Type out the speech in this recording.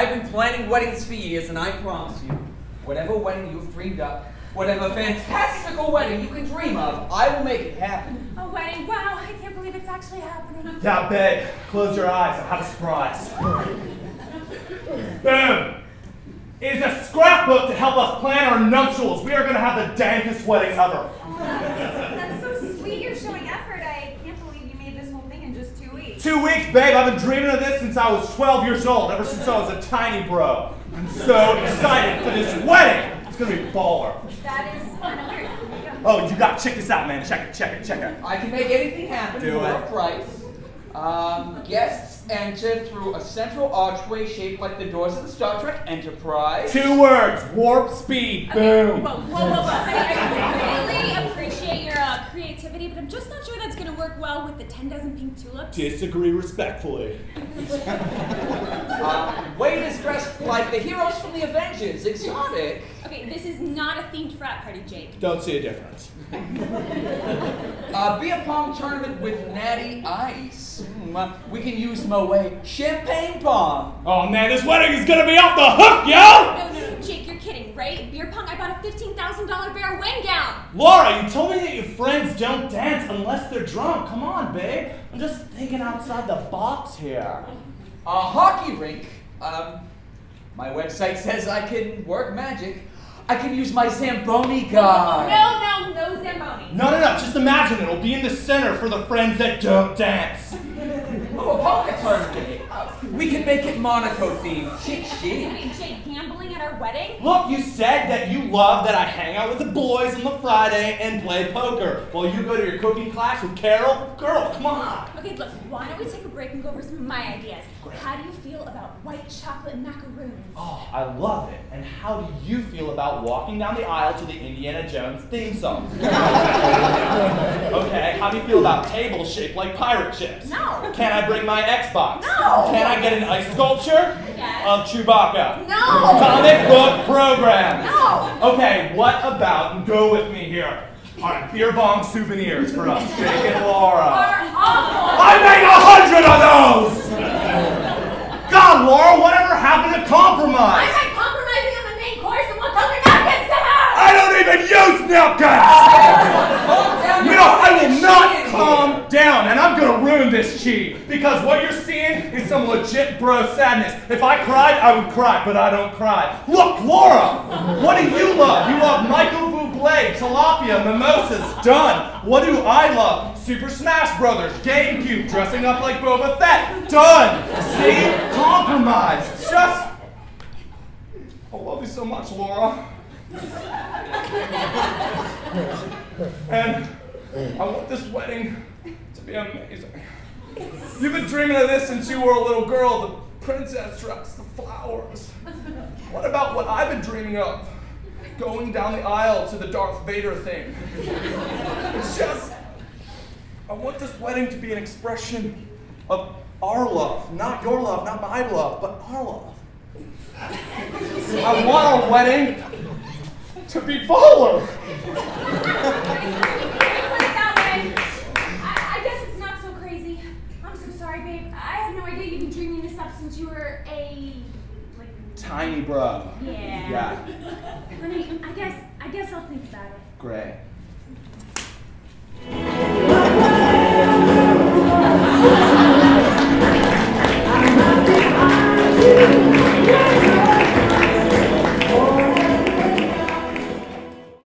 I've been planning weddings for years, and I promise you, whatever wedding you've dreamed up, whatever fantastical wedding you can dream of, I will make it happen. A wedding? Wow, I can't believe it's actually happening. Yeah, I bet. Close your eyes, I have a surprise. Boom! It is a scrapbook to help us plan our nuptials. We are going to have the dankest wedding ever. Oh, that's so sweet. You're showing effort. I can't believe you made this whole thing in just 2 weeks. 2 weeks, babe. I've been dreaming of this since I was 12 years old, ever since I was a tiny bro. I'm so excited for this wedding. It's going to be baller. That is another. Oh, you got to check this out, man. Check it, check it, check it. I can make anything happen for a price. Guests enter through a central archway shaped like the doors of the Star Trek Enterprise. 2 words, warp speed. Okay. Boom. Whoa. I really appreciate your creativity, but I'm just not sure that's going to work well with the 10 dozen pink tulips. Disagree respectfully. Wade is dressed like the heroes from the Avengers. Exotic. Okay, this is not a themed frat party, Jake. Don't see a difference. Beer pong tournament with Natty Ice. We can use Moet Champagne pong. Oh man, this wedding is gonna be off the hook, yo! No, Jake, you're kidding, right? Beer pong, I bought a $15,000 bear wing gown. Laura, you told me that your friends don't dance unless they're drunk. Come on, babe. I'm just thinking outside the box here. A hockey rink. My website says I can work magic. I can use my Zamboni guy. No Zamboni. No, just imagine it. It'll be in the center for the friends that don't dance. Oh, a poker tournament. We can make it Monaco themed. Chic. Wait, Jake, gambling at our wedding? Look, you said that you love that I hang out with the boys on the Friday and play poker while you go to your cooking class with Carol. Girl, come on. Okay, look, why don't we take a break and go over some of my ideas? Great. How do you feel about white chocolate macaroons? Oh, I love it. And how do you feel about walking down the aisle to the Indiana Jones theme song? Okay, how do you feel about tables shaped like pirate ships? No. Can I bring my Xbox? No. Can I get an ice sculpture? Yes. Of Chewbacca? No. Comic book program? No. Okay, what about, go with me here. All right, beer bong souvenirs for us, Jake and Laura. I made 100 of those! God, Laura, whatever happened to compromise? I made compromising on the main course and what color napkins to have! I don't even use napkins! No, I will not calm down, and I'm going to ruin this cheat, because what you're seeing is some legit bro sadness. If I cried, I would cry, but I don't cry. Look, Laura, what do you love? You love Michael Bublé. Tilapia, mimosas, done. What do I love? Super Smash Brothers, Gamecube, dressing up like Boba Fett, done. See? Compromise. Just. I love you so much, Laura. And I want this wedding to be amazing. You've been dreaming of this since you were a little girl, the princess dress, the flowers. What about what I've been dreaming of? Going down the aisle to the Darth Vader thing. It's just, I want this wedding to be an expression of our love, not your love, not my love, but our love. I want our wedding to be baller. I guess it's not so crazy. I'm so sorry, babe. I had no idea you'd been dreaming this up since you were a tiny bro. Yeah. I guess I'll think about it. Great.